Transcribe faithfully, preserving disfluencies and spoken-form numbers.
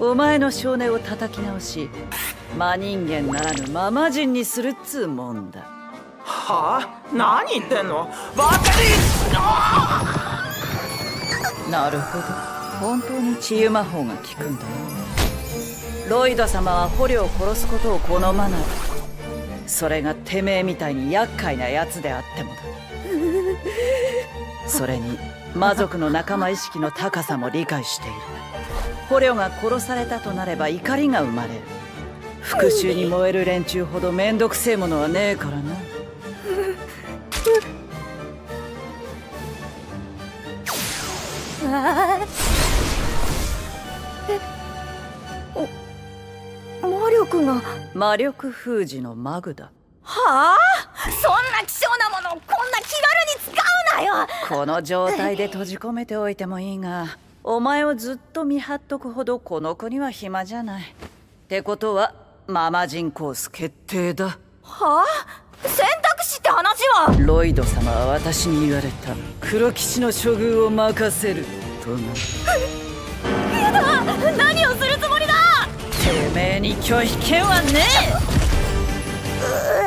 お前の性根を叩き直し、真人間ならぬママ人にするっつうもんだ。はあ、何言ってんの、バカに。なるほど、本当に治癒魔法が効くんだな。ロイド様は捕虜を殺すことを好まない。それがてめえみたいに厄介なやつであってもだ。それに魔族の仲間意識の高さも理解している。捕虜が殺されたとなれば怒りが生まれる。復讐に燃える連中ほどめんどくせえものはねえからな。お、魔力が魔力封じのマグだ。はあ、そんな希少なものをこんな気軽に使うなよ。この状態で閉じ込めておいてもいいが、お前をずっと見張っとくほどこの国は暇じゃない。ってことはママ人コース決定だ。はあ、選択肢って話は。ロイド様は私に言われた。黒騎士の処遇を任せるとな。やだ、何をするつもりだ。てめえに拒否権はねえ。